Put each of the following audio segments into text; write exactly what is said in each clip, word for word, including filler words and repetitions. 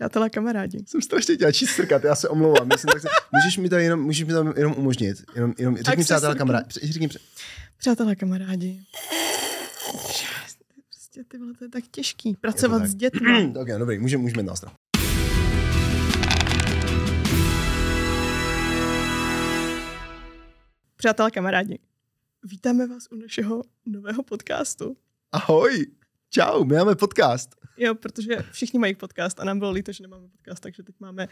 Přátelé, kamarádi. Jsem strašně dělačí strkat, já se omlouvám. Myslím, tak se, můžeš mi to jenom, můžeš mi to jenom umožnit. Jenom, jenom, řekni přátelé, kamarádi. Řekni přátelé, přátelé, kamarádi. Prostě ty vole, to je tak těžký. Pracovat tak s dětmi. Okay, dobrý, můžeme můžeme nástroj. Přátelé, kamarádi. Vítáme vás u našeho nového podcastu. Ahoj. Čau, my máme podcast. Jo, protože všichni mají podcast a nám bylo líto, že nemáme podcast, takže teď máme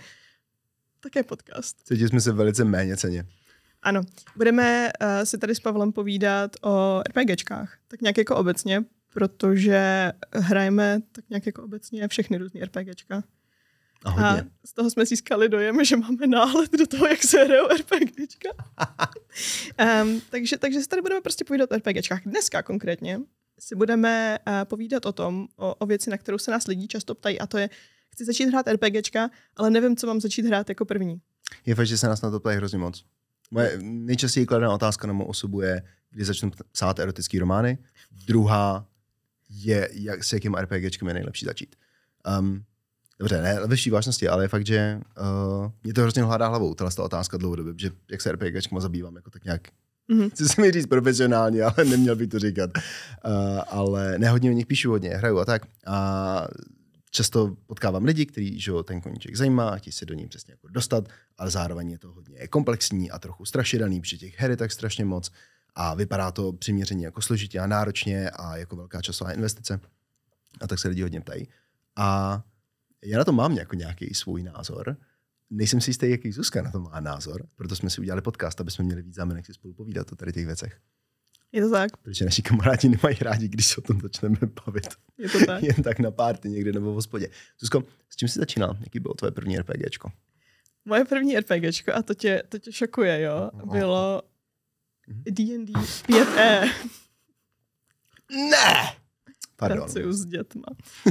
také podcast. Cítili jsme se velice méněcenně. Ano, budeme uh, si tady s Pavlem povídat o RPGčkách, tak nějak jako obecně, protože hrajeme tak nějak jako obecně všechny různé RPGčka. A, a z toho jsme získali dojem, že máme náhled do toho, jak se hrajou RPGčka. um, takže, takže se tady budeme prostě povídat o RPGčkách. Dneska konkrétně si budeme uh, povídat o tom, o, o věci, na kterou se nás lidi často ptají, a to je, chci začít hrát RPGčka, ale nevím, co mám začít hrát jako první. Je fakt, že se nás na to ptají hrozně moc. Moje nejčastěji kladená otázka na mou osobu je, kdy začnu psát erotické romány. Druhá je, jak, s jakým RPGčkem je nejlepší začít. Um, dobře, ne ve vší vážnosti, ale je fakt, že uh, mě to hrozně hládá hlavou, tahle otázka dlouhodobě, že jak se RPGčkem zabývám, jako tak nějak. Mm-hmm. Chci se mi říct profesionálně, ale neměl bych to říkat. Uh, ale nehodně o nich píšu, hodně hraju a tak. A často potkávám lidi, kteří ten koníček zajímá a chtějí se do ní přesně jako dostat, ale zároveň je to hodně komplexní a trochu strašidelný, protože těch her je tak strašně moc a vypadá to přiměřeně jako složitě a náročně a jako velká časová investice. A tak se lidi hodně ptají. A já na to mám jako nějaký svůj názor. Nejsem si jistý, jaký Zuzka na to má názor, proto jsme si udělali podcast, aby jsme měli víc záměnek si spolu povídat o tady těch věcech. Je to tak. Protože naši kamarádi nemají rádi, když se o tom začneme bavit. Je to tak. Jen tak na párty někde nebo v hospodě. Zuzko, s čím jsi začínal? Jaký bylo tvoje první RPGčko? Moje první RPGčko, a to tě, to tě šokuje, jo, bylo D and D pět E. Ne! Pardon. Pracuju s dětma.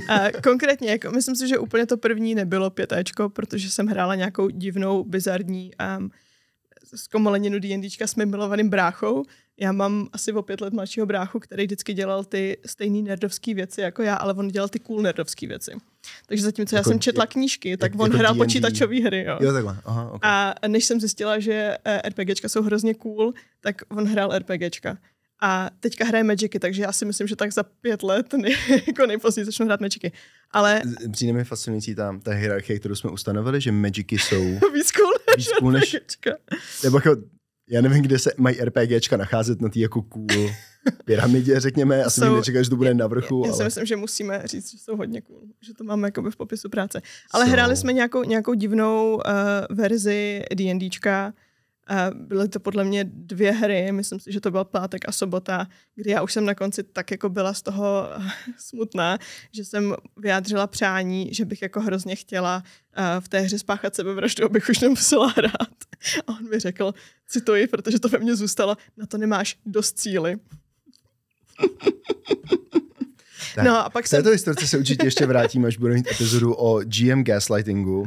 A konkrétně, jako, myslím si, že úplně to první nebylo pětáčko, protože jsem hrála nějakou divnou, bizarní um, zkomoleninu D&Dčka s mým milovaným bráchou. Já mám asi o pět let mladšího bráchu, který vždycky dělal ty stejný nerdovský věci jako já, ale on dělal ty cool nerdovský věci. Takže zatímco jako, já jsem četla knížky, jak, tak on jako hrál počítačové hry. Jo. Jo, takhle. Aha, okay. A než jsem zjistila, že RPGčka jsou hrozně cool, tak on hrál RPGčka. A teďka hraje Magicy, takže já si myslím, že tak za pět let nej, jako nejpozději začnu hrát Magicy. Ale přijde mi fascinující tam ta hierarchie, kterou jsme ustanovili, že Magicy jsou víc cool než, cool než RPGčka. Nebo jako, já nevím, kde se mají RPGčka nacházet na té jako cool pyramidě, řekněme. Asi bych nečekal, že to bude na vrchu. Já, já ale... si myslím, že musíme říct, že jsou hodně cool. Že to máme jakoby v popisu práce. Ale so... hráli jsme nějakou, nějakou divnou uh, verzi D&Dčka. Byly to podle mě dvě hry, myslím si, že to byl pátek a sobota, kdy já už jsem na konci tak jako byla z toho smutná, že jsem vyjádřila přání, že bych jako hrozně chtěla v té hře spáchat sebevraždu, abych už nemusela hrát. A on mi řekl, cituji, protože to ve mně zůstalo, na to nemáš dost cíly. Tak, no a pak k této jsem... historice se určitě ještě vrátíme, až budeme mít epizodu o G M gaslightingu.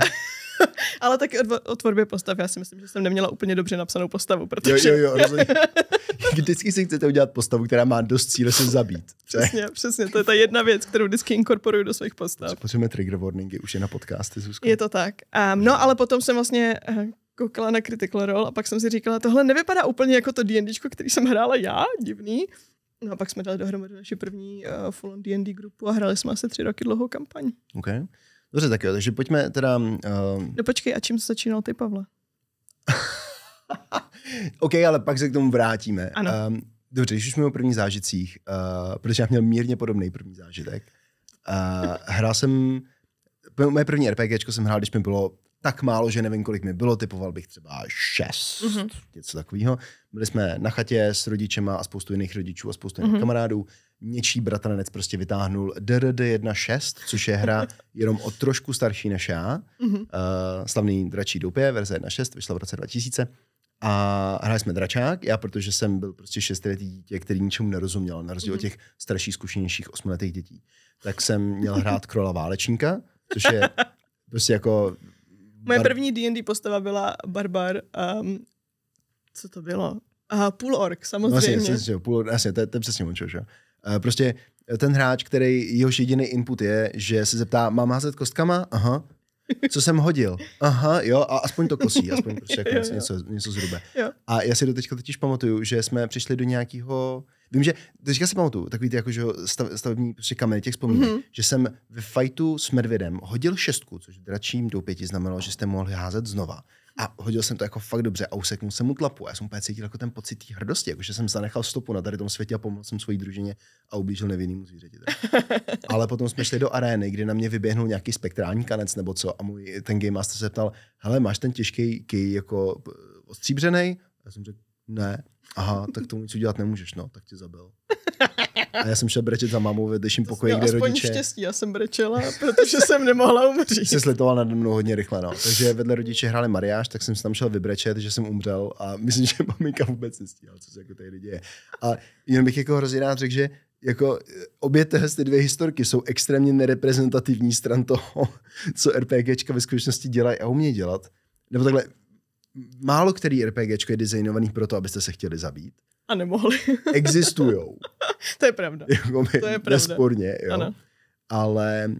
Ale taky o tvorbě postav. Já si myslím, že jsem neměla úplně dobře napsanou postavu, protože... Jo, jo, jo, rozumím. Vždycky si chcete udělat postavu, která má dost cíle se zabít. Přesně, přesně. To je ta jedna věc, kterou vždycky inkorporuju do svých postav. Potřebujeme trigger warningy, už je na podcasty, Zuzko. Je to tak. Um, no, ale potom jsem vlastně koukala na Critical Role a pak jsem si říkala, tohle nevypadá úplně jako to D&Dčko, který jsem hrála já, divný. No a pak jsme dali dohromady naši první uh, full-on D and D grupu a hráli jsme asi tři roky dlouhou kampaň. Okay. Dobře, tak jo, takže pojďme teda... Uh... No počkej, a čím se začínal ty, Pavle? OK, ale pak se k tomu vrátíme. Ano. Um, dobře, když už jsme o prvních zážitcích, uh, protože já měl mírně podobný první zážitek. Uh, hrál jsem... Moje první RPGčko jsem hrál, když mi bylo tak málo, že nevím, kolik mi bylo. Typoval bych třeba šest, uh-huh. něco takového. Byli jsme na chatě s rodičema a spoustu jiných rodičů a spoustu jiných uh-huh. kamarádů. Něčí bratranec prostě vytáhnul D R D jedna šest, což je hra jenom o trošku starší než já. Mm-hmm. Uh, slavný Dračí Doupě, verze jedna šest, vyšla v roce dva tisíce. A hráli jsme dračák. Já, protože jsem byl prostě šestiletý dítě, který ničemu nerozuměl, na rozdíl mm-hmm. od těch starších, zkušenějších osmiletých dětí, tak jsem měl hrát Krola válečníka, což je prostě jako... Moje bar... první D and D postava byla barbar. Um, co to bylo? Aha, půl ork, samozřejmě. No, jasně, to je přesně močo, že? Prostě ten hráč, který jehož jediný input je, že se zeptá, mám házet kostkama? Aha. Co jsem hodil? Aha, jo, a aspoň to kosí, aspoň prostě jako jo, jo. něco, něco zhrube. Jo. A já si do teďka totiž pamatuju, že jsme přišli do nějakého, vím, že teďka si pamatuju, takový ty jako, že stav, stavební prostě kameny těch vzpomínek, mm-hmm. že jsem ve fajtu s medvědem hodil šestku, což v Dračím Doupěti znamenalo, že jste mohli házet znova. A hodil jsem to jako fakt dobře a useknul jsem mu tlapu. A já jsem úplně cítil jako ten pocit té hrdosti, jakože jsem zanechal stopu na tady tom světě a pomohl jsem svojí družině a ublížil nevinnému zvířeti. Ale potom jsme šli do arény, kde na mě vyběhnul nějaký spektrální kanec nebo co a můj ten game master se ptal: "Hele, máš ten těžký kej jako ostříbřenej?" Já jsem řekl: "Ne." "Aha, tak tomu nic udělat nemůžeš, no, tak tě zabil." A já jsem šel brečet za mámou ve dnešním pokoji, kde aspoň rodiče... štěstí, já jsem brečela, protože jsem nemohla umřít. Se slitoval nade mnou hodně rychle, no. Takže vedle rodiče hráli mariáš, tak jsem se tam šel vybrečet, že jsem umřel a myslím, že maminka vůbec nestíhala, co se jako tady děje. A jenom bych jako hrozně rád řekl, že jako obě ty dvě historky jsou extrémně nereprezentativní stran toho, co RPGčka ve skutečnosti dělají a umějí dělat. Nebo takhle, málo který RPGčko je designovaný pro to, abyste se chtěli zabít. A nemohli. Existujou. To je pravda. Jako my, to je pravda. Nesporně, jo. Ano. Ale uh,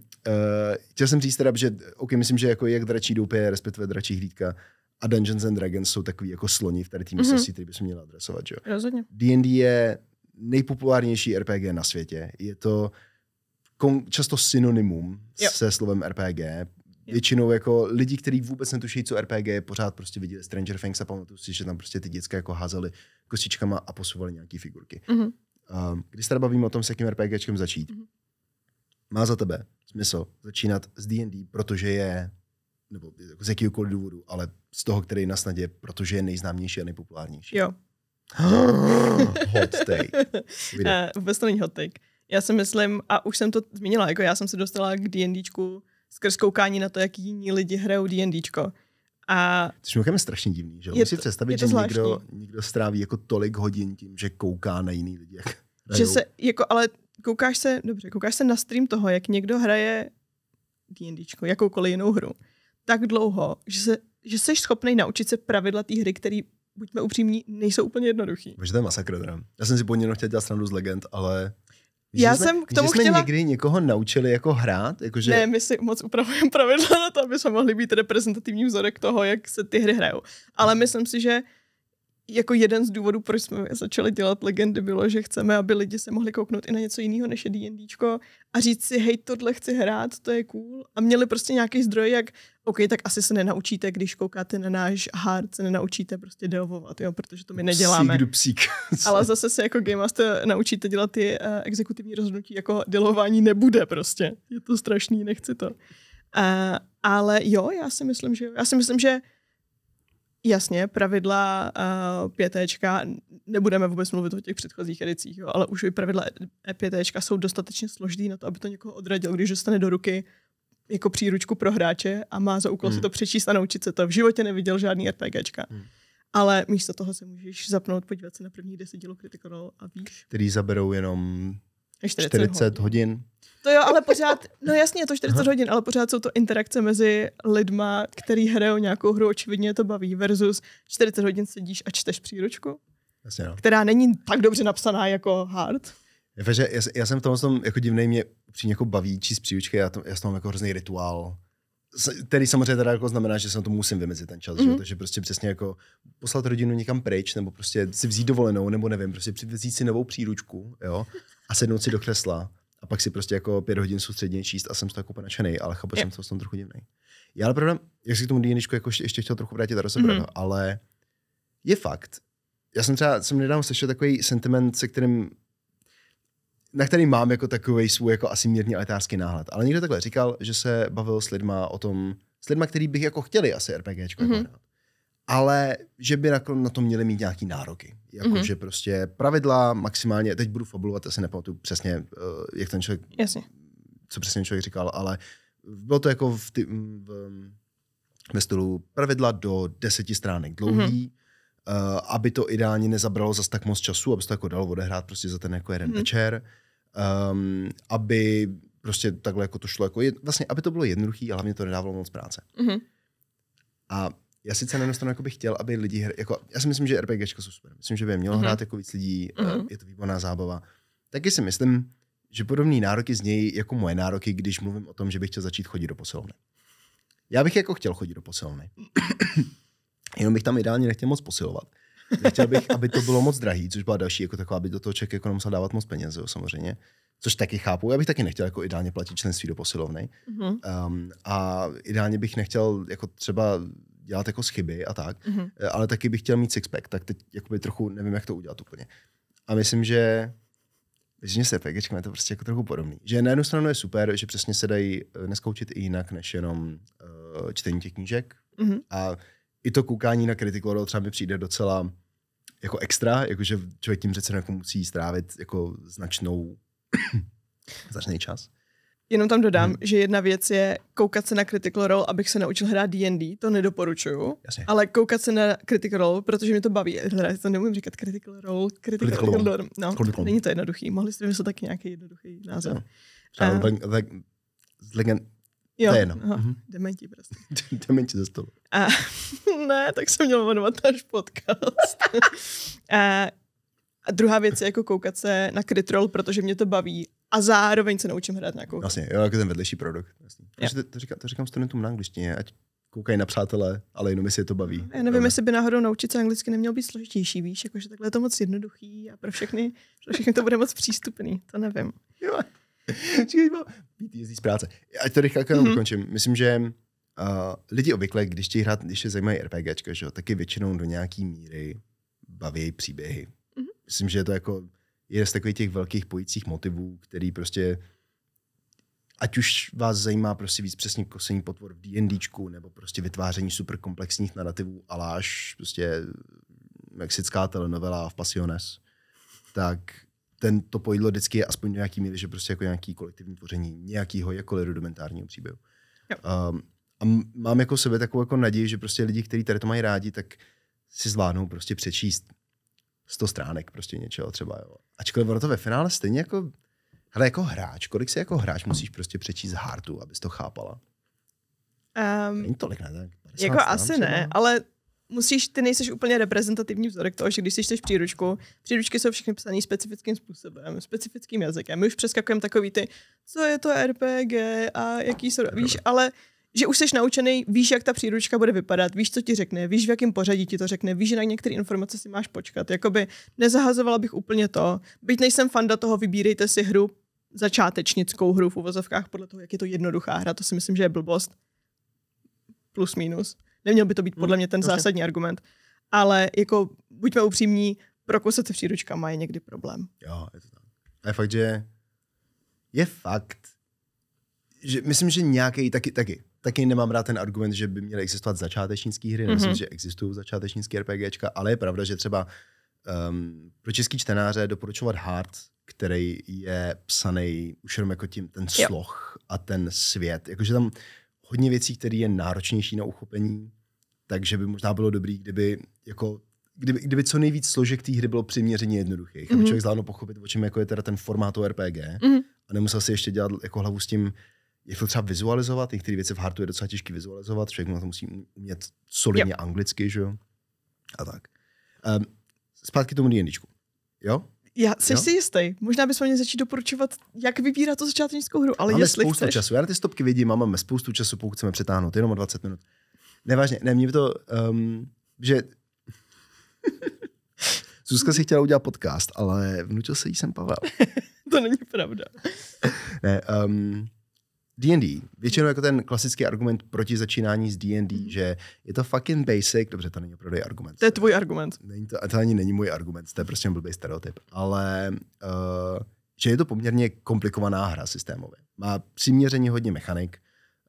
chtěl jsem říct teda, že okay, myslím, že jako jak Dračí Doupě, respektive Dračí Hlídka a Dungeons and Dragons jsou takový jako sloni v tady té místnosti, mm-hmm. který bychom měli adresovat, že jo. Rozhodně. D and D je nejpopulárnější R P G na světě. Je to kom, často synonymum jo. se slovem R P G. Většinou jako lidi, kteří vůbec netuší, co R P G je, pořád prostě viděli Stranger Things a pamatuju si, že tam prostě ty děcka jako házeli kostičkama a posouvali nějaký figurky. Mm-hmm. Um, když se teda bavíme o tom, s jakým RPGčkem začít, mm-hmm. má za tebe smysl začínat s D and D, protože je, nebo z jakýhokoliv důvodu, ale z toho, který je na snadě, protože je nejznámější a nejpopulárnější. Jo. Hot take. Ne, vůbec to není hot take. Já si myslím, a už jsem to zmínila, jako já jsem se dostala k D&Dčku skrz koukání na to, jak jiní lidi hrajou D&Dčko. A což můžeme strašně divný, že? Musím si představit, že někdo, někdo stráví jako tolik hodin tím, že kouká na jiný lidi, jak že se, jako, ale koukáš se, dobře, koukáš se na stream toho, jak někdo hraje D&Dčko, jakoukoliv jinou hru, tak dlouho, že, se, že seš schopnej naučit se pravidla té hry, který, buďme upřímní, nejsou úplně jednoduchý. Protože to je masakr. Já jsem si po něm chtěl dělat srandu z legend, ale... Že já jsme, jsem k tomu že jsme chtěla... někdy někoho naučili jako hrát? Jakože... Ne, my si moc upravujeme pravidla na to, aby jsme mohli být reprezentativní vzorek toho, jak se ty hry hrajou. Ale myslím si, že jako jeden z důvodů, proč jsme začali dělat legendy, bylo, že chceme, aby lidi se mohli kouknout i na něco jiného, než je D&Dčko a říct si, hej, tohle chci hrát, to je cool. A měli prostě nějaký zdroj, jak, ok, tak asi se nenaučíte, když koukáte na náš Heart, se nenaučíte prostě deovovat, jo, protože to my neděláme. Psík, psík. Ale zase se jako Game Master naučíte dělat ty uh, exekutivní rozhodnutí, jako delování nebude prostě. Je to strašný, nechci to. Uh, ale jo, já si myslím, že já si myslím, že jasně, pravidla uh, pětéčka, nebudeme vůbec mluvit o těch předchozích edicích, jo, ale už i pravidla pětéčka jsou dostatečně složitý na to, aby to někoho odradil, když dostane do ruky jako příručku pro hráče a má za úkol hmm. si to přečíst a naučit se to. V životě neviděl žádný RPGčka. Hmm. Ale místo toho si můžeš zapnout, podívat se na první deset dílů Critical Role a víš. Který zaberou jenom čtyřicet hodin. To jo, ale pořád, no jasně, je to čtyřicet Aha. hodin, ale pořád jsou to interakce mezi lidma, který hrajou nějakou hru, očividně to baví, versus čtyřicet hodin sedíš a čteš příručku, jasně, no. která není tak dobře napsaná jako Hard. Já, já, já jsem v tomhle tom jako divnej, mě přijde jako baví číst příručky, já, to, já jsem tam jako hrozný rituál. Který samozřejmě teda jako znamená, že se na to musím vymezit ten čas, mm-hmm. že? Takže prostě přesně jako poslat rodinu někam pryč, nebo prostě si vzít dovolenou, nebo nevím, prostě vzít si novou příručku, jo, a sednout si do křesla a pak si prostě jako pět hodin soustředně číst a jsem z toho jako nadšenej, ale chápu, že jsem to s tom trochu divnej. Já ale pravda, jak si k tomu D&Dčku jako ještě chtěl trochu vrátit a rozebrat, mm-hmm. ale je fakt, já jsem třeba, jsem nedávno slyšel takový sentiment, se kterým na který mám jako takový svůj jako asi mírně elitářský náhled. Ale někdo takhle říkal, že se bavil s lidma o tom, s lidma, který bych jako chtěli asi RPGčko mm-hmm. jako hrát. Ale že by na to měli mít nějaký nároky. Jako, mm-hmm. že prostě pravidla maximálně, teď budu fabulovat, asi nepamatuju přesně, jak ten člověk, Jasně. co přesně člověk říkal, ale bylo to jako v ty, v, ve stylu pravidla do deseti stránek dlouhý, mm-hmm. Uh, aby to ideálně nezabralo zas tak moc času, aby se to jako dalo odehrát prostě za ten jako jeden hmm. večer, um, aby prostě takhle jako to šlo, jako je, vlastně aby to bylo jednoduchý, ale hlavně to nedávalo moc práce. Hmm. A já sice na jednu stranu jako bych chtěl, aby lidi, hra, jako, já si myslím, že RPGčka jsou super, myslím, že by je mělo hmm. hrát jako víc lidí, hmm. je to výborná zábava. Taky si myslím, že podobné nároky znějí jako moje nároky, když mluvím o tom, že bych chtěl začít chodit do posilovny. Já bych jako chtěl chodit do posilovny. Jenom bych tam ideálně nechtěl moc posilovat. Nechtěl bych, aby to bylo moc drahý, což byla další jako taková, aby do toho člověk jako nemusel dávat moc peněz, jo, samozřejmě. Což taky chápu. Já bych taky nechtěl jako ideálně platit členství do posilovny. Mm-hmm. Um, a ideálně bych nechtěl jako třeba dělat jako chyby a tak, mm-hmm. ale taky bych chtěl mít sixpack, tak teď jakoby trochu nevím, jak to udělat úplně. A myslím, že Většině se pegečkem je to prostě jako trochu podobný. Že na jednu stranu je super, že přesně se dají dneska učit i jinak, než jenom uh, čtení těch knížek. Mm-hmm. A i to koukání na Critical Role třeba mi přijde docela jako extra, jakože člověk tím přece jako musí strávit jako značnou, značný čas. Jenom tam dodám, hmm. že jedna věc je koukat se na Critical Role, abych se naučil hrát D and D, to nedoporučuju, Jasně. ale koukat se na Critical Role, protože mě to baví. Já to nemůžu říkat Critical Role, Critical Role, no, Critical. Není to jednoduchý, mohli jste vymyslet taky nějaký jednoduchý název. Třeba z legend, to je jenom. Dementi prostě. Dementi ze stolu. A, ne, tak jsem měl jmenovat náš podcast. A, a druhá věc je jako koukat se na Crit Roll, protože mě to baví. A zároveň se naučím hrát nějakou. Jasně, jo, jako ten vedlejší produkt. Jasně. To, říkám, to říkám studentům na angličtině, ať koukají na přátelé, ale jenom jestli je to baví. Já nevím, jestli by náhodou naučit se anglicky nemělo být složitější, víš, jakože takhle je to moc jednoduchý a pro všechny, pro všechny to bude moc přístupný, to nevím. Jo, jezdí z práce. Ať to rychle mm-hmm. ukončím. Myslím, že uh, lidi obvykle, když chtějí hrát, když se zajímají RPGčka, že jo, taky většinou do nějaký míry baví příběhy. Mm-hmm. Myslím, že je to jako je z takových těch velkých pojících motivů, který prostě, ať už vás zajímá prostě víc přesně kosení potvor v D&Dčku, nebo prostě vytváření super komplexních narrativů aláž prostě mexická telenovela v Passiones, tak tento pojídlo vždycky je aspoň nějaký míry, že prostě jako nějaký kolektivní tvoření, nějakýho jakkoliv rudimentárního příběhu. Um, a mám jako sebe takovou jako naději, že prostě lidi, kteří tady to mají rádi, tak si zvládnou prostě přečíst sto stránek prostě něčeho třeba, jo. Ačkoliv ono to ve finále stejně jako, hele, jako hráč, kolik si jako hráč musíš prostě přečíst Heartu, abys to chápala? Um, Není tolik, ne? Jako asi třeba. Ne, ale musíš, ty nejseš úplně reprezentativní vzorek toho, že když si čteš příručku, příručky jsou všechny psané specifickým způsobem, specifickým jazykem. My už přeskakujeme takový ty, co je to R P G a jaký jsou, víš, ale že už jsi naučený, víš, jak ta příručka bude vypadat, víš, co ti řekne, víš, v jakém pořadí ti to řekne, víš, že na některé informace si máš počkat. Jakoby nezahazovala bych úplně to. Byť nejsem fanda toho, vybírejte si hru, začátečnickou hru v uvozovkách podle toho, jak je to jednoduchá hra, to si myslím, že je blbost. Plus minus. Neměl by to být podle mě ten zásadní argument. Ale jako, buďme upřímní, prokousat se příručkama je někdy problém. Jo, je to tak. Je fakt, že je fakt, že myslím, že nějaký taky, taky. Taky nemám rád ten argument, že by měly existovat začátečnické hry. Mm-hmm. Myslím, že existují začátečnické RPGčka, ale je pravda, že třeba um, pro český čtenáře doporučovat Heart, který je psaný už jenom jako tím, ten sloh a ten svět. Jakože tam hodně věcí, které je náročnější na uchopení, takže by možná bylo dobré, kdyby, jako, kdyby, kdyby co nejvíc složek té hry bylo přiměřeně jednoduchých. Mm-hmm. Aby člověk zvládl pochopit, o čem jako je teda ten formát R P G mm-hmm. a nemusel si ještě dělat jako hlavu s tím, jak to třeba vizualizovat, některé věci v Heartu je docela těžké vizualizovat, člověk na to musí umět solidně yep. anglicky, že jo? A tak. Um, zpátky tomu D&Dčku, jo? Já jsi jo? si jistý, možná bys mě začít doporučovat, jak vybírat tu začátečnickou hru, ale máme jestli spoustu chceš. Času, já na ty stopky vidím, máme spoustu času, pokud chceme přetáhnout, jenom o dvacet minut. Nevážně, ne, mě by to, um, že Zuzka si chtěla udělat podcast, ale vnutil se jí sem Pavel. To není pravda. Ne, um, D and D, většinou jako ten klasický argument proti začínání s D and D, mm. že je to fucking basic, dobře, to není opravdu argument. To je tvůj argument. Není to, to ani není můj argument, to je prostě blbý stereotyp, ale uh, že je to poměrně komplikovaná hra systémově. Má přiměřeně hodně mechanik,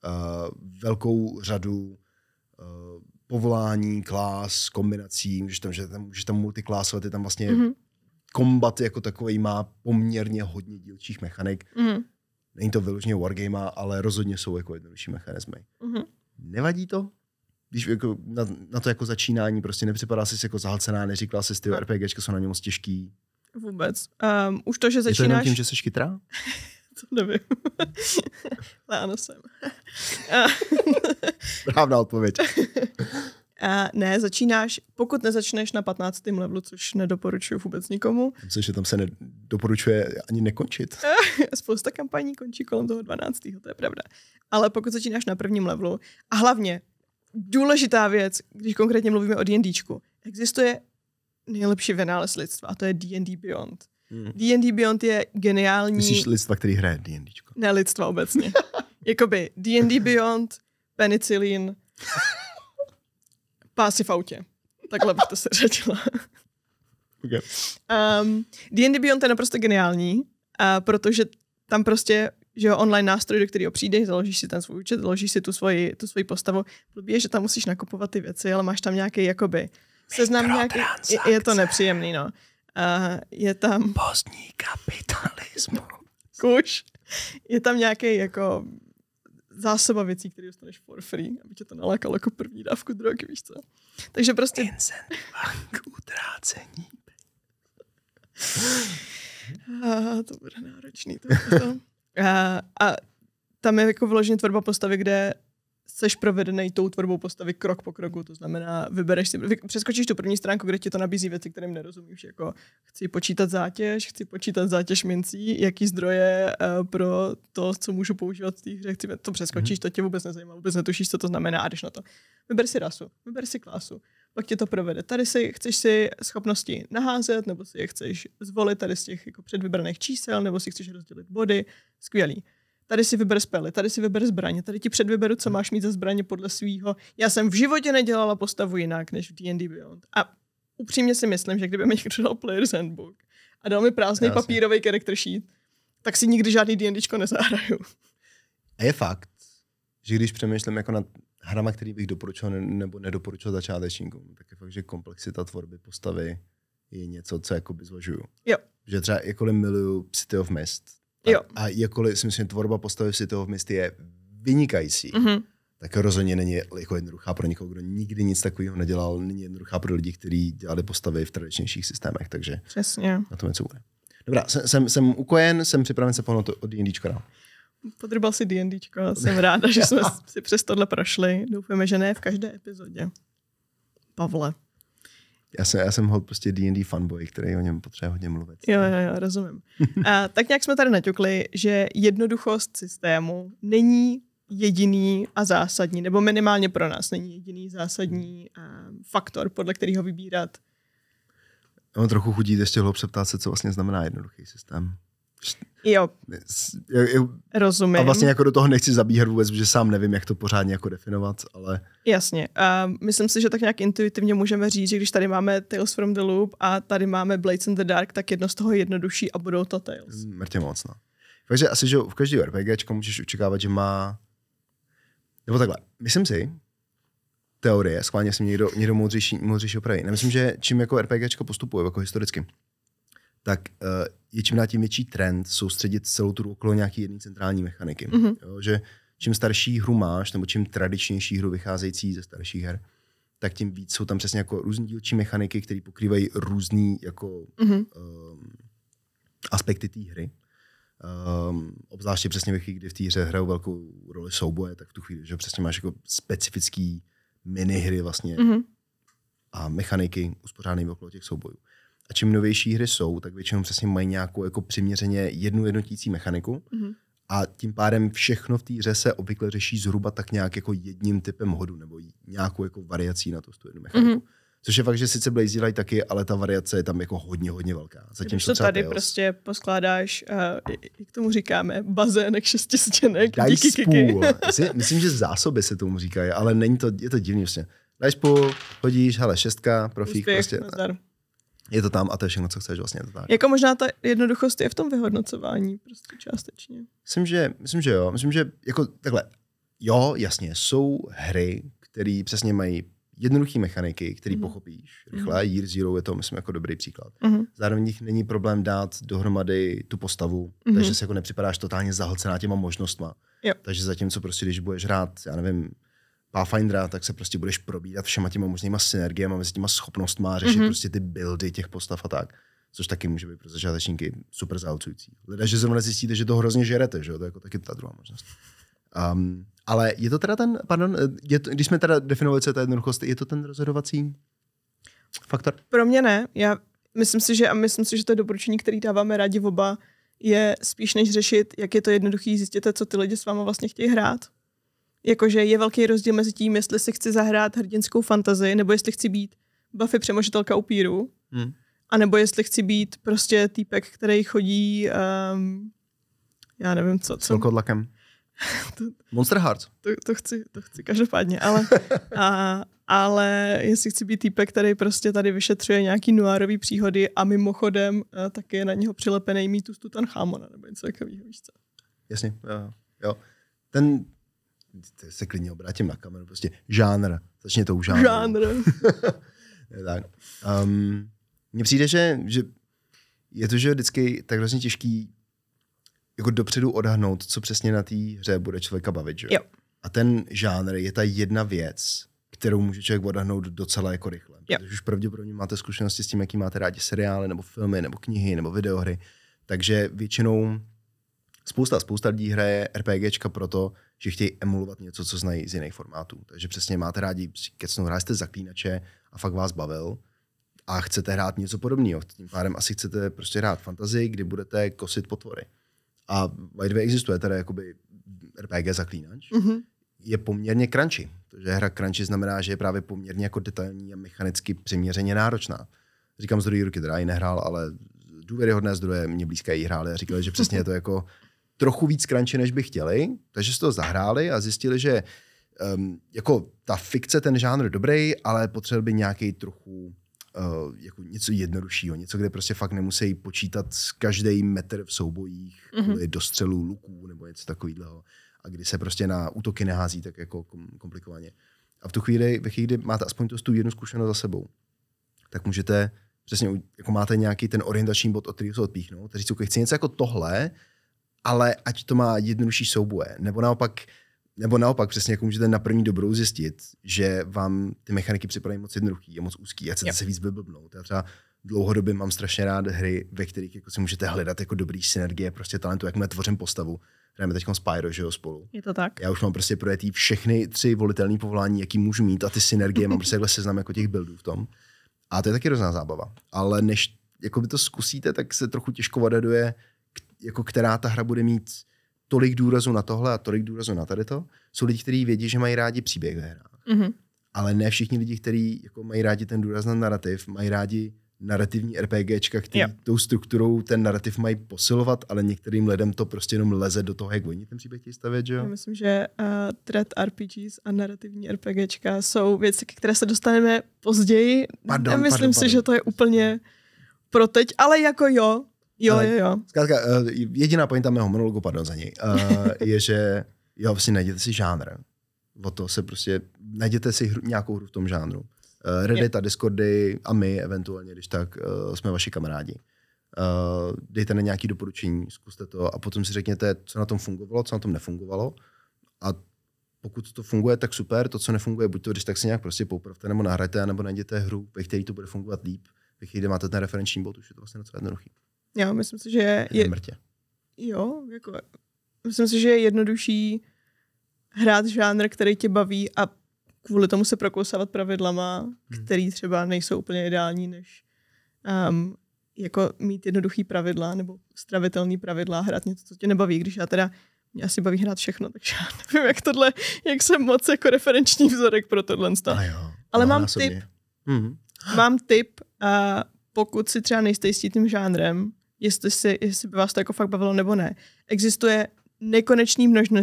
uh, velkou řadu uh, povolání, klás, kombinací, můžeš tam, že tam, můžeš tam multiklásovat, je tam vlastně mm-hmm. kombat jako takový má poměrně hodně dílčích mechanik. Mm-hmm. Není to vyloženě wargame, ale rozhodně jsou jako jednodušší mechanismy. Mm-hmm. Nevadí to? Když jako na, na to jako začínání prostě nepřipadá jsi jako zahlcená, neříkala jsi, ty RPGčka jsou na něm moc těžký. Vůbec. Um, už to, že začínáš... Je to jenom tím, že jsi chytrá? To nevím. Ale ano, jsem. Právná odpověď. A ne, začínáš, pokud nezačneš na patnáctém levelu, což nedoporučuji vůbec nikomu. Myslím, že tam se doporučuje ani nekončit. Spousta kampaní končí kolem toho dvanáctého To je pravda. Ale pokud začínáš na prvním levelu, a hlavně důležitá věc, když konkrétně mluvíme o D&Dčku, existuje nejlepší vynález lidstva, a to je D and D Beyond. Hmm. D and D Beyond je geniální... Myslíš lidstva, který hraje D&Dčko? Ne, lidstva obecně. Jakoby D and D Beyond, penicilín, pásy v autě. Takhle bych to se řadila. Okay. Um, D and D Beyond je naprosto geniální, a protože tam prostě, že jo, online nástroj, do kterého přijdeš, založíš si ten svůj účet, založíš si tu svoji, tu svoji postavu. Blbý je, že tam musíš nakupovat ty věci, ale máš tam nějaký jakoby seznam nějaký, je, je to nepříjemný, no. Uh, je tam... Pozdní kapitalismus. Kuš. Je tam nějaký jako zásoba věcí, které dostaneš for free, aby tě to nalákalo jako první dávku drogy, víš co. Takže prostě... Incentivák utrácení. Uh, to bude náročný. To to. Uh, a tam je jako vyloženě tvorba postavy, kde seš provedený tou tvorbou postavy krok po kroku, to znamená, vybereš si, přeskočíš tu první stránku, kde ti to nabízí věci, kterým nerozumíš, jako chci počítat zátěž, chci počítat zátěž mincí, jaký zdroje uh, pro to, co můžu používat v té hře, chci, to přeskočíš, to tě vůbec nezajímá, vůbec netušíš, co to znamená a jdeš na to. Vyber si rasu, vyber si klásu, pak tě to provede. Tady si chceš si schopnosti naházet, nebo si je chceš zvolit tady z těch jako předvybraných čísel, nebo si chceš rozdělit body, skvělý. Tady si vyber spely, tady si vyber zbraně, tady ti předvyberu, co máš mít za zbraně podle svýho. Já jsem v životě nedělala postavu jinak než v D and D Beyond. A upřímně si myslím, že kdyby mi někdo dal Player's Handbook a dal mi prázdný Krásný. papírový character sheet, tak si nikdy žádný D&Dčko nezahraju. A je fakt, že když přemýšlím jako nad hrama, který bych doporučil nebo nedoporučil začátečníkům, tak je fakt, že komplexita tvorby postavy je něco, co jakoby zvažuju. Jo. Že třeba jakkoliv miluju City of Mist, tak, jo. A jakkoliv si myslím, tvorba postavy si toho v městě je vynikající, mm-hmm. tak rozhodně není jako jednoduchá pro někoho, kdo nikdy nic takového nedělal, není jednoduchá pro lidi, kteří dělali postavy v tradičnějších systémech, takže přesně. Na tom něco bude. Dobrá, jsem, jsem ukojen, jsem připraven se pohnout od D&Dčka dál. Podrbal si D&Dčko, jsem ráda, že jsme si přes tohle prošli. Doufujeme, že ne v každé epizodě. Pavle. Já jsem, já jsem hod prostě D and D fanboy, který o něm potřebuje hodně mluvit. Jo, jo, jo, rozumím. A, tak nějak jsme tady naťukli, že jednoduchost systému není jediný a zásadní, nebo minimálně pro nás není jediný zásadní um, faktor, podle kterého vybírat. On trochu chudí ještě hloub se ptát se, co vlastně znamená jednoduchý systém. Jo, rozumím. A vlastně jako do toho nechci zabíhat vůbec, protože sám nevím, jak to pořádně jako definovat, ale... Jasně. A myslím si, že tak nějak intuitivně můžeme říct, že když tady máme Tales from the Loop a tady máme Blades in the Dark, tak jedno z toho je jednodušší a budou to Tales. Mrtě moc, no. Takže asi, že v každém RPGčku můžeš očekávat, že má... Nebo takhle. Myslím si, teorie, schválně si někdo, někdo moudřejší, moudřejší opraví. Nemyslím, že čím jako RPGčko postupuje, jako historicky, tak je čím dál tím větší trend soustředit celou tu okolo nějaký jedné centrální mechaniky. Mm-hmm. Jo, že čím starší hru máš, nebo čím tradičnější hru vycházející ze starších her, tak tím víc jsou tam přesně jako různý dílčí mechaniky, které pokrývají různý jako, mm-hmm. um, aspekty té hry. Um, obzvláště přesně ve chvíli, kdy v té hře hrajou velkou roli souboje, tak v tu chvíli, že přesně máš jako specifický minihry vlastně mm-hmm. a mechaniky uspořádané okolo těch soubojů. A čím novější hry jsou, tak většinou přesně mají nějakou jako přiměřeně jednu jednotící mechaniku mm-hmm. a tím pádem všechno v té hře se obvykle řeší zhruba tak nějak jako jedním typem hodu nebo nějakou jako variací na tu jednu mechaniku. Mm-hmm. Což je fakt, že sice Blaze dělají taky, ale ta variace je tam jako hodně, hodně velká. Když to tady Tales, prostě poskládáš, uh, jak tomu říkáme, bazének šestistěnek, díky kiky. Myslím, že zásoby se tomu říkají, ale není to, je to divný vlastně. Dáš půl, hodíš, hele, šestka, profík, prostě. Nazdar. Je to tam a to je všechno, co chceš vlastně. To tak. Jako možná ta jednoduchost je v tom vyhodnocování prostě částečně. Myslím, že, myslím, že jo. Myslím, že jako takhle, jo, jasně, jsou hry, které přesně mají jednoduché mechaniky, které mm. pochopíš rychle. Mm. Year Zero je to, myslím, jako dobrý příklad. Mm. Zároveň jich není problém dát dohromady tu postavu, mm. takže si jako nepřipadáš totálně zahlcená těma možnostma. Jo. Takže zatímco prostě, když budeš hrát, já nevím, Pathfindera, tak se prostě budeš probídat všema těma možnýma synergiema mezi těma schopnostma, řešit mm-hmm. prostě ty buildy těch postav a tak. Což taky může být pro začátečníky super zahlcující. Leda, že zrovna zjistíte, že to hrozně žerete, že jo? To je jako taky ta druhá možnost. Um, ale je to teda ten, pardon, je to, když jsme teda definovali, co je ta jednoduchost, je to ten rozhodovací faktor? Pro mě ne. Já myslím si, že a myslím si, že to doporučení, které dáváme rádi oba, je spíš než řešit, jak je to jednoduchý, zjistěte, co ty lidi s váma vlastně chtějí hrát. Jakože je velký rozdíl mezi tím, jestli si chci zahrát hrdinskou fantazii, nebo jestli chci být Buffy přemožitelka upíru, hmm. anebo jestli chci být prostě týpek, který chodí, um, já nevím co. Co? S vlkodlakem. To, Monster Heart. To, to, chci, to chci každopádně, ale, a, ale jestli chci být týpek, který prostě tady vyšetřuje nějaký noárový příhody a mimochodem a taky je na něho přilepený mýtus Tutanchamona nebo něco takového, víš co? Jasně, jo, jo. Ten, se klidně obrátím na kameru, prostě žánr, začně to u žánru. Žánr. Tak. Um, mně přijde, že, že je to, že je vždycky tak hrozně těžký jako dopředu odhadnout, co přesně na té hře bude člověka bavit, že? Jo. A ten žánr je ta jedna věc, kterou může člověk odhadnout docela jako rychle. Jo. Protože už pravděpodobně máte zkušenosti s tím, jaký máte rádi seriály, nebo filmy, nebo knihy, nebo videohry. Takže většinou spousta, spousta lidí hraje RPGčka proto, že chtějí emulovat něco, co znají z jiných formátů. Takže přesně máte rádi, kecnou, hráli jste Zaklínače a fakt vás bavil a chcete hrát něco podobného. Tím pádem asi chcete prostě hrát fantazii, kdy budete kosit potvory. A by the way existuje teda jakoby R P G Zaklínač. Mm-hmm. Je poměrně crunchy. Takže hra crunchy znamená, že je právě poměrně jako detailní a mechanicky přiměřeně náročná. Říkám z druhé ruky, teda ji nehrál, ale důvěryhodné zdroje mě blízké jí hráli a říkali, že přesně je to jako trochu víc crunchy, než by chtěli, takže se to zahráli a zjistili, že um, jako ta fikce, ten žánr dobrý, ale potřeboval by nějaký trochu uh, jako něco jednoduššího, něco, kde prostě fakt nemusí počítat každý metr v soubojích, mm-hmm. dostřelů luků nebo něco takového, a kdy se prostě na útoky nehází tak jako komplikovaně. A v tu chvíli, ve chvíli, kdy máte aspoň tu jednu zkušenost za sebou, tak můžete přesně, jako máte nějaký ten orientační bod, od kterého se odpíchnout, říct, chci něco jako tohle, ale ať to má jednodušší souboje. Nebo naopak, nebo naopak přesně jako můžete na první dobrou zjistit, že vám ty mechaniky připadají moc jednoduchý, je moc úzký a chcete yep. se víc vyblbnout. Já třeba dlouhodobě mám strašně rád hry, ve kterých jako si můžete hledat jako dobrý synergie, prostě talentu, jakmile tvořím postavu. Hrajeme teď Spyro, že jo, spolu. Je to tak. Já už mám prostě projetý všechny tři volitelné povolání, jaký můžu mít a ty synergie, mám prostě takhle seznam jako těch buildů v tom. A to je taky hrozná zábava. Ale než jako by to zkusíte, tak se trochu těžko odhaduje, jako která ta hra bude mít tolik důrazu na tohle a tolik důrazu na tady to. Jsou lidi, kteří vědí, že mají rádi příběh ve hrách. Mm-hmm. Ale ne všichni lidi, kteří jako mají rádi ten důraz na narrativ, mají rádi narrativní RPGčka, který yep. tou strukturou ten narrativ mají posilovat, ale některým lidem to prostě jenom leze do toho, jak oni ten příběh chtějí stavět, že jo? Já myslím, že uh, thread R P G s a narrativní RPGčka jsou věci, které se dostaneme později. Pardon, Nemyslím pardon, si, pardon. že to je úplně pro teď, ale jako jo, Jo, ale, jo, jo. Zkrátka, jediná pointa mého monologu, pardon za něj, je, že jo, si najděte si žánr. O to se prostě, najděte si hru, nějakou hru v tom žánru. Reddit a Discordy a my eventuálně, když tak, jsme vaši kamarádi. Dejte na nějaké doporučení, zkuste to a potom si řekněte, co na tom fungovalo, co na tom nefungovalo. A pokud to funguje, tak super, to, co nefunguje, buď to, když tak si nějak prostě poupravte, nebo nahrajte, nebo najděte hru, ve které to bude fungovat líp, ve které máte ten referenční bod, už je to vlastně docela jednoduchý. Já myslím si, že je, jo, jako, myslím si, že je jednodušší hrát žánr, který tě baví a kvůli tomu se prokousávat pravidlama, hmm. který třeba nejsou úplně ideální, než um, jako mít jednoduchý pravidla nebo stravitelný pravidla, hrát něco, co tě nebaví, když já teda, mě asi baví hrát všechno, takže já nevím, jak tohle, jak jsem moc jako referenční vzorek pro tohle stav. Ale mám tip, hmm. mám tip, a pokud si třeba nejste jistí tím žánrem, jestli, si, jestli by vás to jako fakt bavilo nebo ne. Existuje nekonečný množno,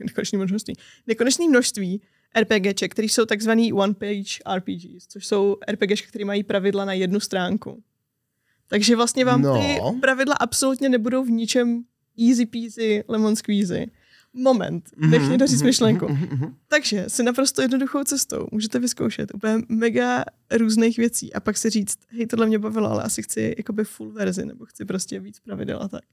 nekonečný množství, nekonečný množství RPGček, které jsou takzvaný one-page R P G s, což jsou RPGčka, které mají pravidla na jednu stránku. Takže vlastně vám no. ty pravidla absolutně nebudou v ničem easy peasy, lemon squeezy. Moment, nech mě doříct myšlenku. Takže si naprosto jednoduchou cestou můžete vyzkoušet úplně mega různých věcí a pak si říct, hej, tohle mě bavilo, ale asi chci jakoby full verzi, nebo chci prostě víc pravidel a tak.